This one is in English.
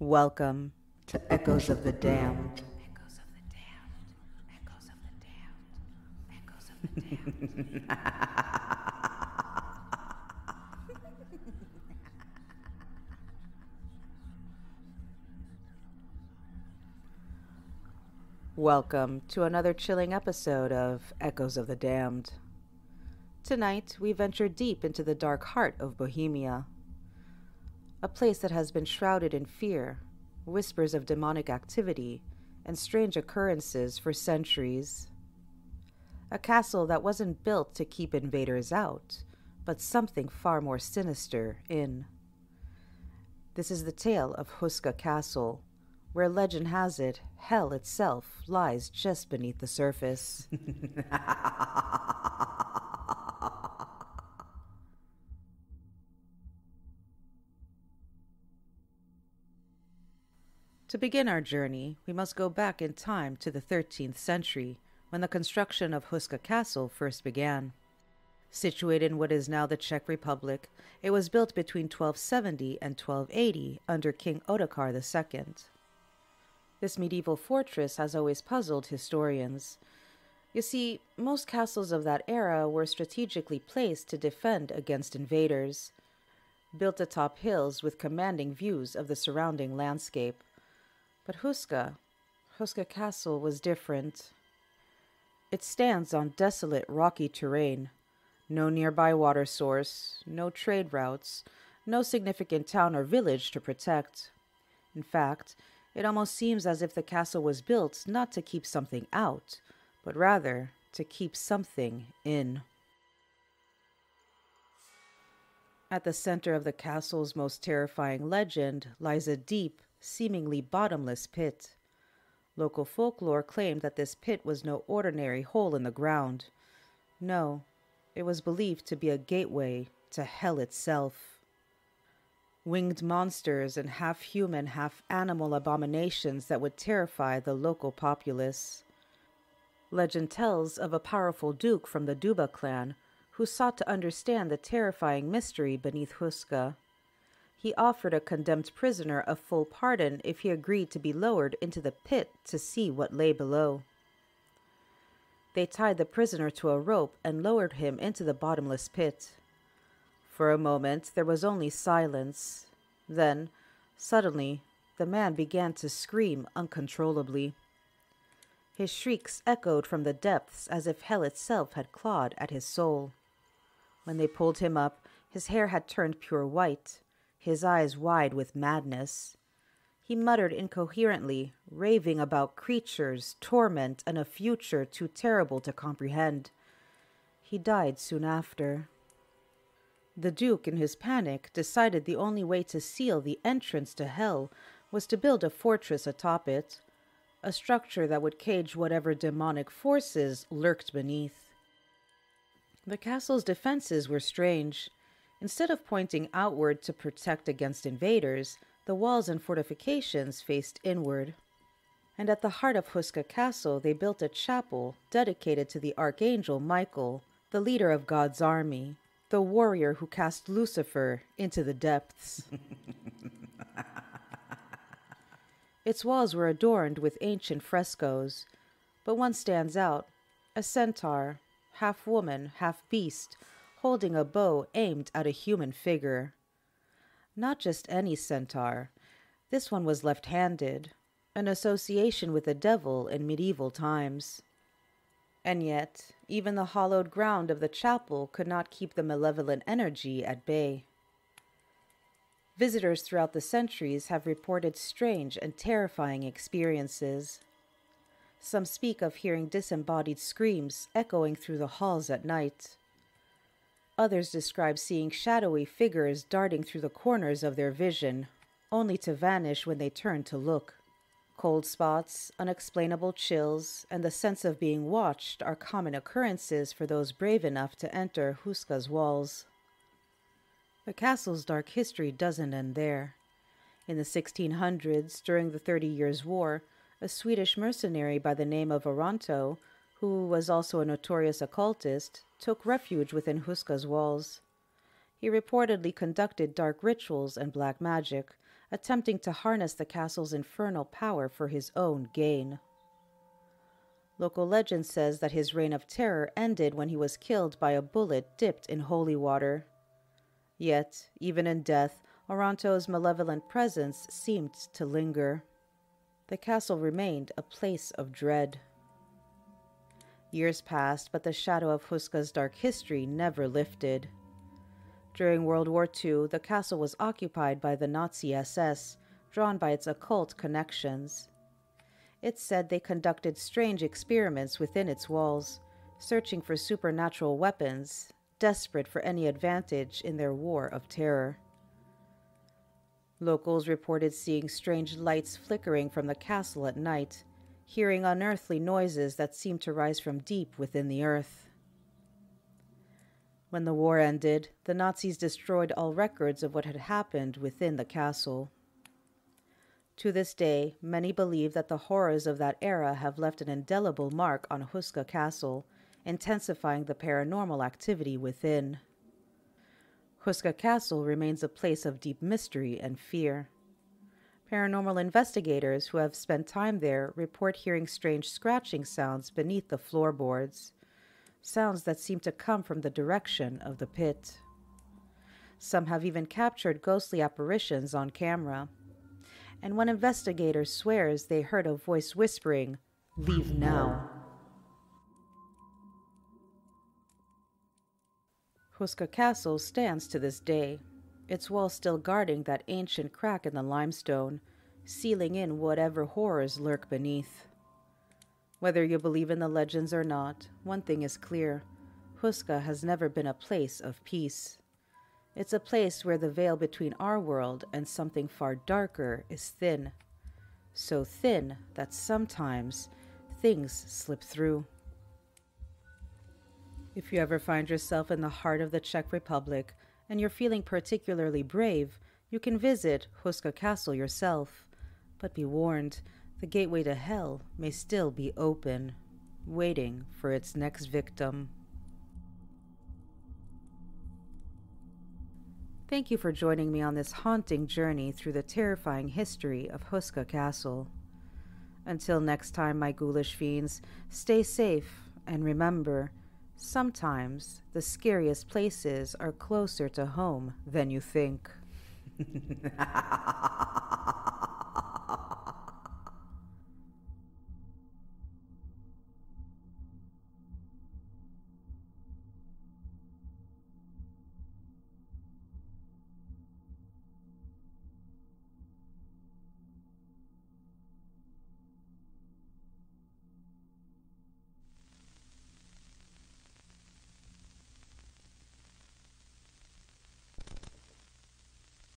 Welcome to Echoes of the Damned. Echoes of the Damned. Echoes of the Damned. Echoes of the Damned. Welcome to another chilling episode of Echoes of the Damned. Tonight, we venture deep into the dark heart of Bohemia, a place that has been shrouded in fear, whispers of demonic activity, and strange occurrences for centuries. A castle that wasn't built to keep invaders out, but something far more sinister in. This is the tale of Houska Castle, where legend has it, hell itself lies just beneath the surface. To begin our journey, we must go back in time to the 13th century, when the construction of Houska Castle first began. Situated in what is now the Czech Republic, it was built between 1270 and 1280 under King Otakar II. This medieval fortress has always puzzled historians. You see, most castles of that era were strategically placed to defend against invaders, built atop hills with commanding views of the surrounding landscape. But Houska Castle was different. It stands on desolate, rocky terrain. No nearby water source, no trade routes, no significant town or village to protect. In fact, it almost seems as if the castle was built not to keep something out, but rather to keep something in. At the center of the castle's most terrifying legend lies a deep, seemingly bottomless pit. Local folklore claimed that this pit was no ordinary hole in the ground. No, it was believed to be a gateway to hell itself. Winged monsters and half-human, half-animal abominations that would terrify the local populace. Legend tells of a powerful duke from the Duba clan who sought to understand the terrifying mystery beneath Houska. He offered a condemned prisoner a full pardon if he agreed to be lowered into the pit to see what lay below. They tied the prisoner to a rope and lowered him into the bottomless pit. For a moment, there was only silence. Then, suddenly, the man began to scream uncontrollably. His shrieks echoed from the depths as if hell itself had clawed at his soul. When they pulled him up, his hair had turned pure white, his eyes wide with madness. He muttered incoherently, raving about creatures, torment, and a future too terrible to comprehend. He died soon after. The Duke, in his panic, decided the only way to seal the entrance to hell was to build a fortress atop it, a structure that would cage whatever demonic forces lurked beneath. The castle's defenses were strange. Instead of pointing outward to protect against invaders, the walls and fortifications faced inward. And at the heart of Houska Castle, they built a chapel dedicated to the Archangel Michael, the leader of God's army, the warrior who cast Lucifer into the depths. Its walls were adorned with ancient frescoes, but one stands out, a centaur, half woman, half beast, holding a bow aimed at a human figure. Not just any centaur. This one was left-handed, an association with the devil in medieval times. And yet, even the hollowed ground of the chapel could not keep the malevolent energy at bay. Visitors throughout the centuries have reported strange and terrifying experiences. Some speak of hearing disembodied screams echoing through the halls at night. Others describe seeing shadowy figures darting through the corners of their vision, only to vanish when they turn to look. Cold spots, unexplainable chills, and the sense of being watched are common occurrences for those brave enough to enter Houska's walls. The castle's dark history doesn't end there. In the 1600s, during the 30 Years' War, a Swedish mercenary by the name of Oronto, who was also a notorious occultist, took refuge within Houska's walls. He reportedly conducted dark rituals and black magic, attempting to harness the castle's infernal power for his own gain. Local legend says that his reign of terror ended when he was killed by a bullet dipped in holy water. Yet, even in death, Oronto's malevolent presence seemed to linger. The castle remained a place of dread. Years passed, but the shadow of Houska's dark history never lifted. During World War II, the castle was occupied by the Nazi SS, drawn by its occult connections. It's said they conducted strange experiments within its walls, searching for supernatural weapons, desperate for any advantage in their war of terror. Locals reported seeing strange lights flickering from the castle at night, hearing unearthly noises that seemed to rise from deep within the earth. When the war ended, the Nazis destroyed all records of what had happened within the castle. To this day, many believe that the horrors of that era have left an indelible mark on Houska Castle, intensifying the paranormal activity within. Houska Castle remains a place of deep mystery and fear. Paranormal investigators who have spent time there report hearing strange scratching sounds beneath the floorboards, sounds that seem to come from the direction of the pit. Some have even captured ghostly apparitions on camera. And one investigator swears they heard a voice whispering, "Leave now." Houska Castle stands to this day, its walls still guarding that ancient crack in the limestone, sealing in whatever horrors lurk beneath. Whether you believe in the legends or not, one thing is clear: Houska has never been a place of peace. It's a place where the veil between our world and something far darker is thin. So thin that sometimes things slip through. If you ever find yourself in the heart of the Czech Republic and you're feeling particularly brave, you can visit Houska Castle yourself. But be warned, the gateway to hell may still be open, waiting for its next victim. Thank you for joining me on this haunting journey through the terrifying history of Houska Castle. Until next time, my ghoulish fiends, stay safe and remember, sometimes the scariest places are closer to home than you think.